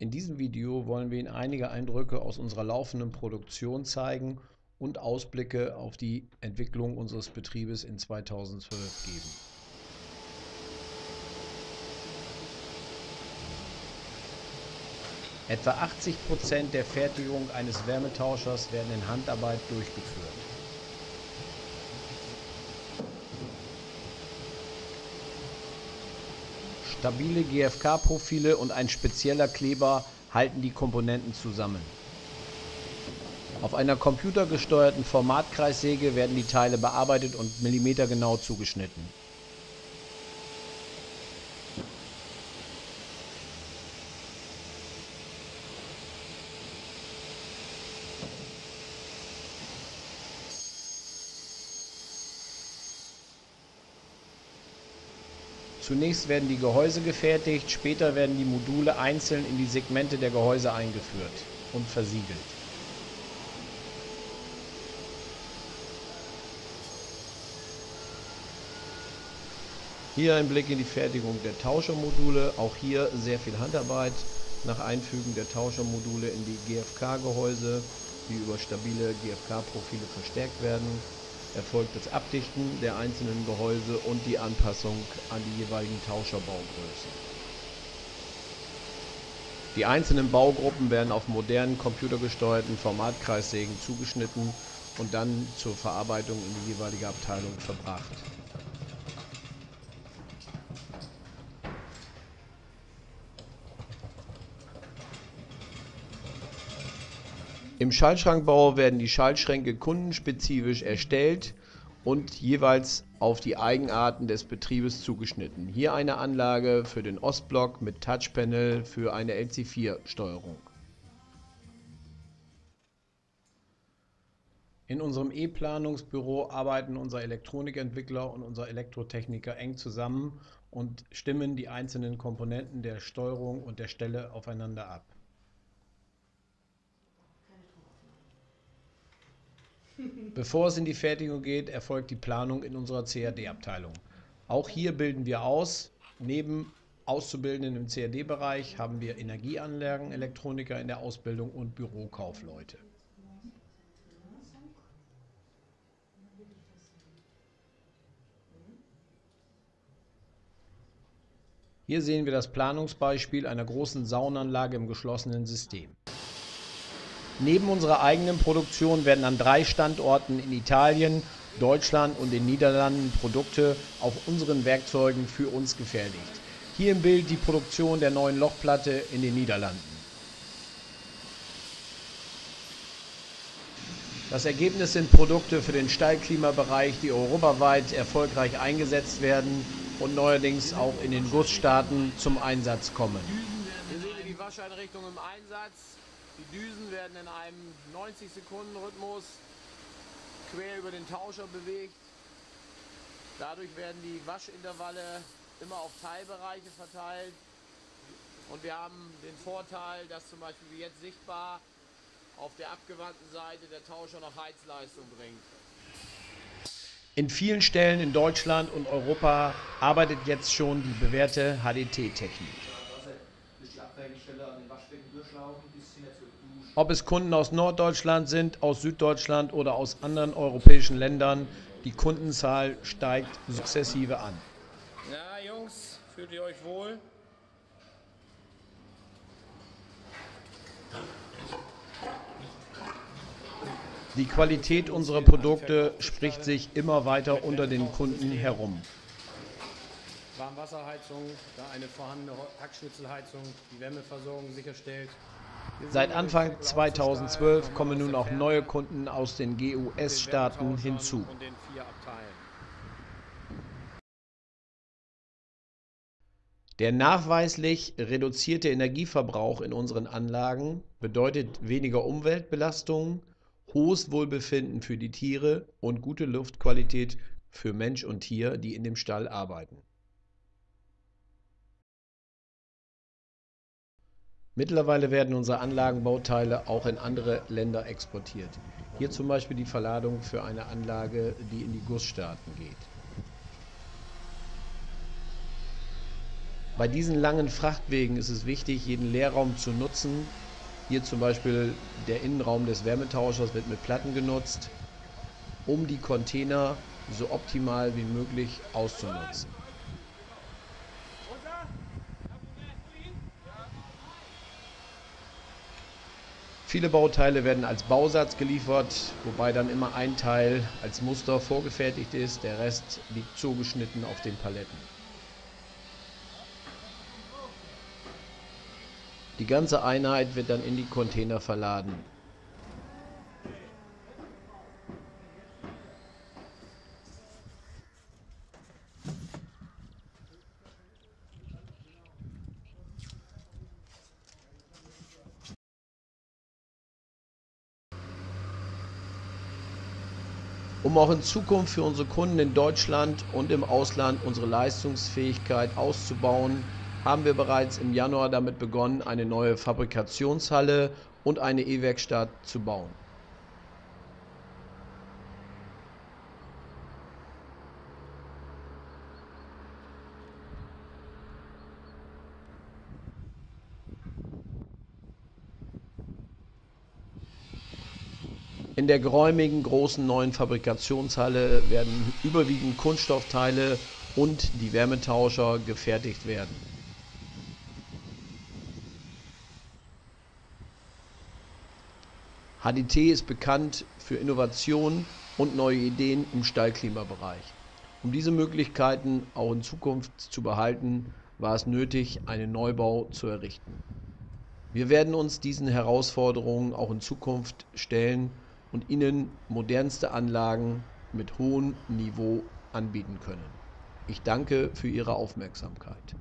In diesem Video wollen wir Ihnen einige Eindrücke aus unserer laufenden Produktion zeigen und Ausblicke auf die Entwicklung unseres Betriebes in 2012 geben. Etwa 80% der Fertigung eines Wärmetauschers werden in Handarbeit durchgeführt. Stabile GFK-Profile und ein spezieller Kleber halten die Komponenten zusammen. Auf einer computergesteuerten Formatkreissäge werden die Teile bearbeitet und millimetergenau zugeschnitten. Zunächst werden die Gehäuse gefertigt, später werden die Module einzeln in die Segmente der Gehäuse eingeführt und versiegelt. Hier ein Blick in die Fertigung der Tauschermodule, auch hier sehr viel Handarbeit. Nach Einfügen der Tauschermodule in die GFK-Gehäuse, die über stabile GFK-Profile verstärkt werden, erfolgt das Abdichten der einzelnen Gehäuse und die Anpassung an die jeweiligen Tauscherbaugrößen. Die einzelnen Baugruppen werden auf modernen computergesteuerten Formatkreissägen zugeschnitten und dann zur Verarbeitung in die jeweilige Abteilung verbracht. Im Schaltschrankbau werden die Schaltschränke kundenspezifisch erstellt und jeweils auf die Eigenarten des Betriebes zugeschnitten. Hier eine Anlage für den Ostblock mit Touchpanel für eine LC4-Steuerung. In unserem E-Planungsbüro arbeiten unser Elektronikentwickler und unser Elektrotechniker eng zusammen und stimmen die einzelnen Komponenten der Steuerung und der Stelle aufeinander ab. Bevor es in die Fertigung geht, erfolgt die Planung in unserer CAD-Abteilung. Auch hier bilden wir aus. Neben Auszubildenden im CAD-Bereich haben wir Energieanlagen, Elektroniker in der Ausbildung und Bürokaufleute. Hier sehen wir das Planungsbeispiel einer großen Saunanlage im geschlossenen System. Neben unserer eigenen Produktion werden an 3 Standorten in Italien, Deutschland und den Niederlanden Produkte auf unseren Werkzeugen für uns gefertigt. Hier im Bild die Produktion der neuen Lochplatte in den Niederlanden. Das Ergebnis sind Produkte für den Stallklimabereich, die europaweit erfolgreich eingesetzt werden und neuerdings auch in den GUS-Staaten zum Einsatz kommen. Hier sehen wir die Wascheinrichtung im Einsatz. Die Düsen werden in einem 90-Sekunden-Rhythmus quer über den Tauscher bewegt. Dadurch werden die Waschintervalle immer auf Teilbereiche verteilt. Und wir haben den Vorteil, dass zum Beispiel wie jetzt sichtbar auf der abgewandten Seite der Tauscher noch Heizleistung bringt. In vielen Stellen in Deutschland und Europa arbeitet jetzt schon die bewährte HDT-Technik. Ob es Kunden aus Norddeutschland sind, aus Süddeutschland oder aus anderen europäischen Ländern, die Kundenzahl steigt sukzessive an. Na Jungs, fühlt ihr euch wohl? Die Qualität unserer Produkte spricht sich immer weiter unter den Kunden herum. Warmwasserheizung, da eine vorhandene Hackschnitzelheizung die Wärmeversorgung sicherstellt. Seit Anfang 2012 kommen nun auch neue Kunden aus den GUS-Staaten hinzu. Der nachweislich reduzierte Energieverbrauch in unseren Anlagen bedeutet weniger Umweltbelastung, hohes Wohlbefinden für die Tiere und gute Luftqualität für Mensch und Tier, die in dem Stall arbeiten. Mittlerweile werden unsere Anlagenbauteile auch in andere Länder exportiert. Hier zum Beispiel die Verladung für eine Anlage, die in die GUS-Staaten geht. Bei diesen langen Frachtwegen ist es wichtig, jeden Leerraum zu nutzen. Hier zum Beispiel der Innenraum des Wärmetauschers wird mit Platten genutzt, um die Container so optimal wie möglich auszunutzen. Viele Bauteile werden als Bausatz geliefert, wobei dann immer ein Teil als Muster vorgefertigt ist, der Rest liegt so geschnitten auf den Paletten. Die ganze Einheit wird dann in die Container verladen. Um auch in Zukunft für unsere Kunden in Deutschland und im Ausland unsere Leistungsfähigkeit auszubauen, haben wir bereits im Januar damit begonnen, eine neue Fabrikationshalle und eine E-Werkstatt zu bauen. In der geräumigen großen neuen Fabrikationshalle werden überwiegend Kunststoffteile und die Wärmetauscher gefertigt werden. HDT ist bekannt für Innovationen und neue Ideen im Stallklimabereich. Um diese Möglichkeiten auch in Zukunft zu behalten, war es nötig, einen Neubau zu errichten. Wir werden uns diesen Herausforderungen auch in Zukunft stellen und Ihnen modernste Anlagen mit hohem Niveau anbieten können. Ich danke für Ihre Aufmerksamkeit.